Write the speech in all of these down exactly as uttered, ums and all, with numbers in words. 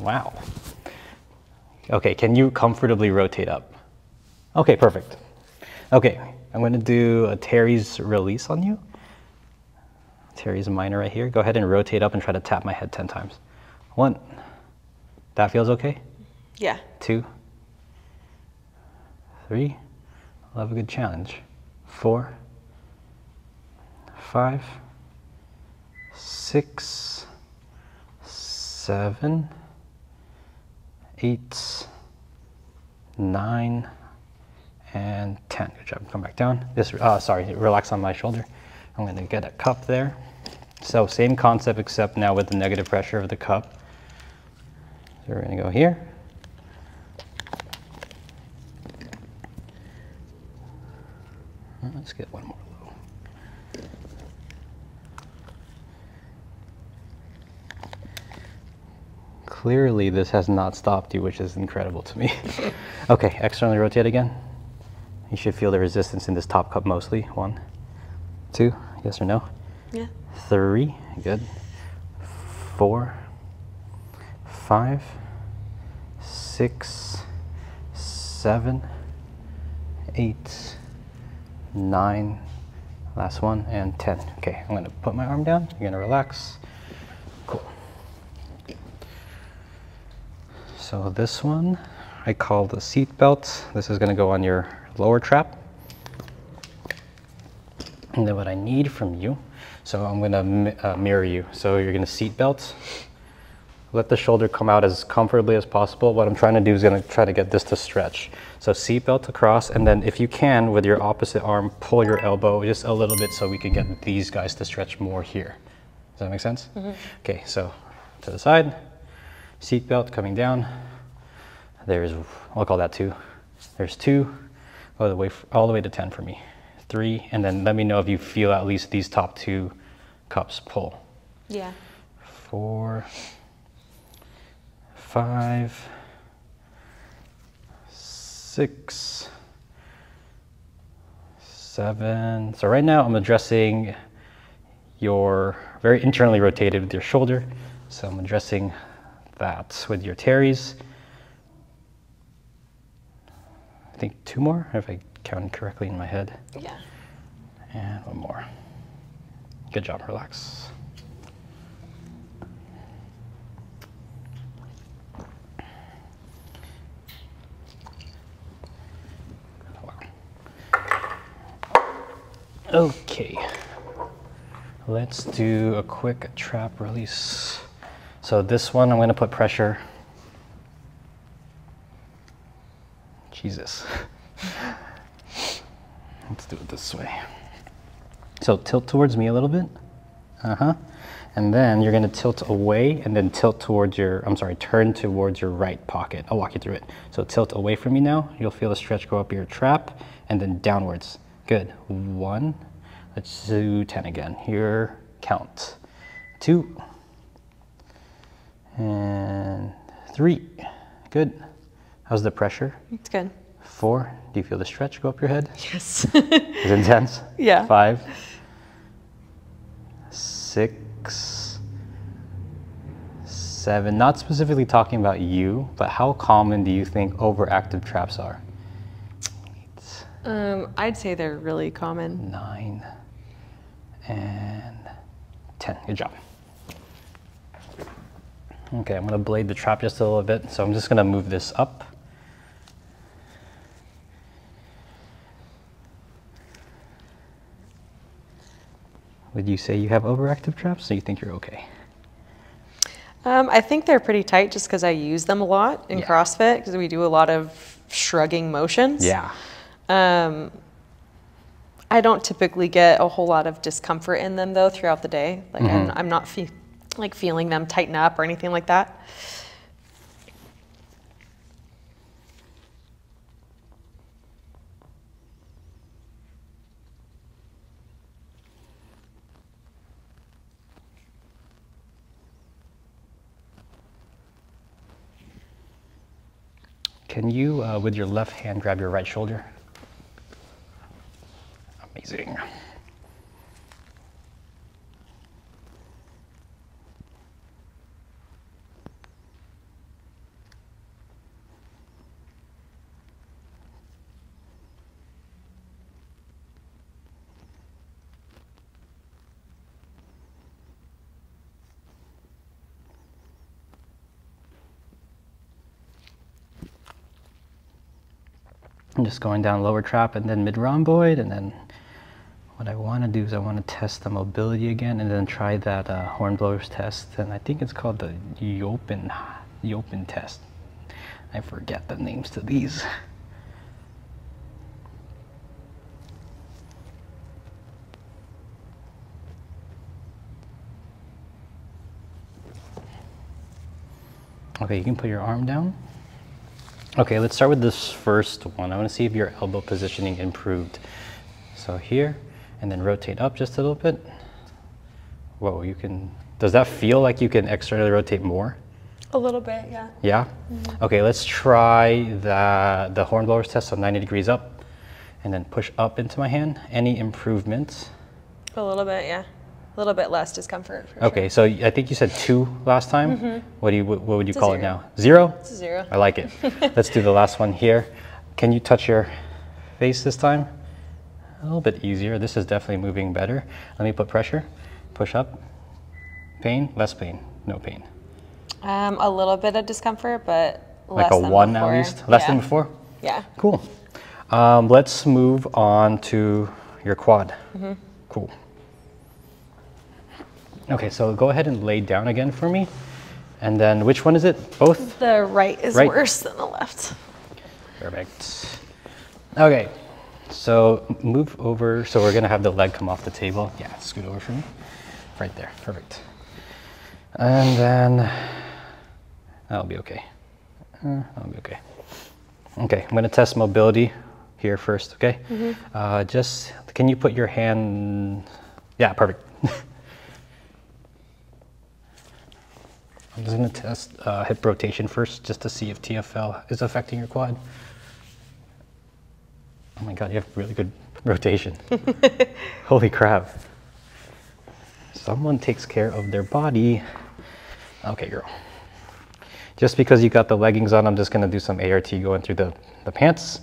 Wow. Okay, can you comfortably rotate up? Okay, perfect. Okay, I'm gonna do a Terry's release on you. Terry's minor right here. Go ahead and rotate up and try to tap my head ten times. One. That feels okay? Yeah. Two. Three. I'll have a good challenge. Four. Five. Six. Seven. Eight. Nine. And ten. Good job. Come back down. This, uh, sorry, relax on my shoulder. I'm going to get a cup there. So same concept, except now with the negative pressure of the cup. So we're going to go here. Let's get one more low. Clearly this has not stopped you, which is incredible to me. Okay, externally rotate again. You should feel the resistance in this top cup mostly. One, two, yes or no? Yeah. Three, good. Four, five, six, seven, eight, nine, last one, and ten. Okay, I'm gonna put my arm down, you're gonna relax. Cool. So this one I call the seat belt. This is gonna go on your lower trap. And then what I need from you, so I'm going to mi uh, mirror you. So you're going to seat belt, let the shoulder come out as comfortably as possible. What I'm trying to do is going to try to get this to stretch. So seat belt across, and then if you can, with your opposite arm, pull your elbow just a little bit so we can get these guys to stretch more here. Does that make sense? Mm-hmm. Okay, so to the side, seat belt coming down. There's, I'll call that two. There's two, all the way, all the way to ten for me. Three, and then let me know if you feel at least these top two cups pull. Yeah. Four, five, six, seven. So right now I'm addressing your very internally rotated with your shoulder. So I'm addressing that with your Terry's. I think two more, if I counted correctly in my head. Yeah. And one more. Good job, relax. Okay. Let's do a quick trap release. So this one, I'm gonna put pressure. Jesus. Let's do it this way. So tilt towards me a little bit. Uh-huh. And then you're gonna tilt away and then tilt towards your, I'm sorry, turn towards your right pocket. I'll walk you through it. So tilt away from me now. You'll feel the stretch go up your trap and then downwards. Good. One. Let's do ten again. Here, count. Two. And three. Good. How's the pressure? It's good. Four. Do you feel the stretch go up your head? Yes. It's intense? Yeah. Five. Six. Seven. Not specifically talking about you, but how common do you think overactive traps are? Eight. Um, I'd say they're really common. Nine. And ten. Good job. Okay, I'm gonna blade the trap just a little bit. So I'm just gonna move this up. Would you say you have overactive traps, so you think you're okay? Um, I think they're pretty tight just because I use them a lot in yeah. CrossFit because we do a lot of shrugging motions. Yeah. Um, I don't typically get a whole lot of discomfort in them though throughout the day. Like mm-hmm. I'm, I'm not fe like feeling them tighten up or anything like that. Can you, uh, with your left hand, grab your right shoulder? Amazing. I'm just going down lower trap and then mid rhomboid, and then what I want to do is I want to test the mobility again, and then try that uh, hornblower's test, and I think it's called the Yopen Yopen test. I forget the names to these. Okay, you can put your arm down. Okay, let's start with this first one. I want to see if your elbow positioning improved. So here, and then rotate up just a little bit. Whoa, you can, does that feel like you can externally rotate more? A little bit, yeah. Yeah? Mm-hmm. Okay, let's try the, the hornblower's test, so ninety degrees up, and then push up into my hand. Any improvements? A little bit, yeah. A little bit less discomfort. For okay, sure. So I think you said two last time. Mm-hmm. What do you what would you it's call it now? Zero? It's a zero. I like it. Let's do the last one here. Can you touch your face this time? A little bit easier. This is definitely moving better. Let me put pressure. Push up. Pain? Less pain? No pain. Um, a little bit of discomfort, but less like a than one before. At least. Less yeah. than before. Yeah. Cool. Um, let's move on to your quad. Mm-hmm. Cool. Okay, so go ahead and lay down again for me. And then which one is it? Both? The right is right. worse than the left. Perfect. Okay, so move over. So we're gonna have the leg come off the table. Yeah, scoot over for me. Right there, perfect. And then that'll be okay. Uh, that'll be okay. Okay, I'm gonna test mobility here first, okay? Mm-hmm. uh, just, can you put your hand? Yeah, perfect. I'm just going to test uh, hip rotation first, just to see if T F L is affecting your quad. Oh my God, you have really good rotation. Holy crap. Someone takes care of their body. Okay, girl. Just because you got the leggings on, I'm just going to do some A R T going through the, the pants.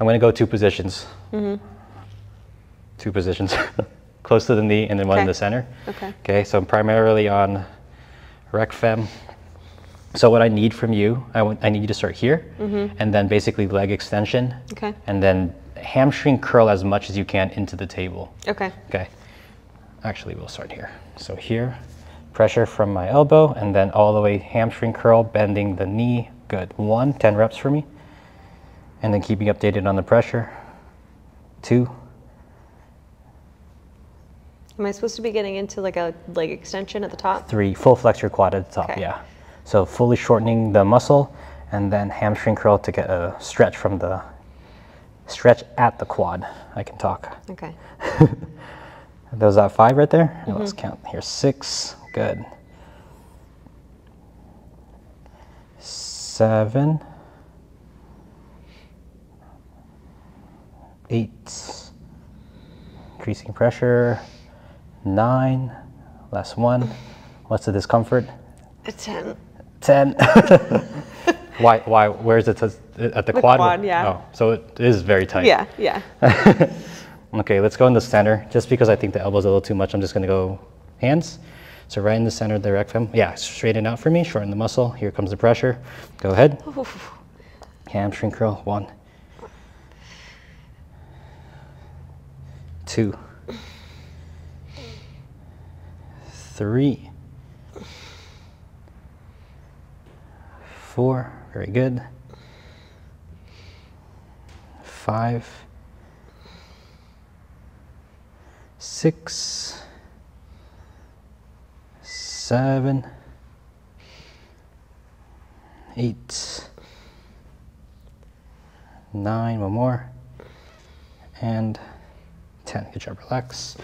I'm going to go two positions. Mm-hmm. Two positions. Close to the knee and then one okay. in the center. Okay. Okay, so I'm primarily on Rec Fem. So what I need from you, I, want, I need you to start here, mm-hmm. and then basically leg extension, okay. and then hamstring curl as much as you can into the table. Okay. Okay. Actually, we'll start here. So here, pressure from my elbow, and then all the way hamstring curl, bending the knee. Good. One, ten reps for me, and then keeping updated on the pressure. Two. Am I supposed to be getting into like a leg extension at the top? Three, full flex your quad at the top, okay. yeah. So fully shortening the muscle, and then hamstring curl to get a stretch from the, stretch at the quad. I can talk. Okay. That was that five right there? Mm-hmm. Let's count. Here's six, good. Seven. Eight. Increasing pressure. Nine, last one. What's the discomfort? A ten. Ten. why? Why? Where is it? At the, the quad? quad yeah. Oh, so it is very tight. Yeah. Yeah. Okay, let's go in the center. Just because I think the elbow's a little too much, I'm just going to go hands. So right in the center of the Rec Fem. Yeah, straighten out for me. Shorten the muscle. Here comes the pressure. Go ahead. Oof. Hamstring curl. One. Two. Three, four, very good. Five, six, seven, eight, nine, one more, and ten. Good job, relax.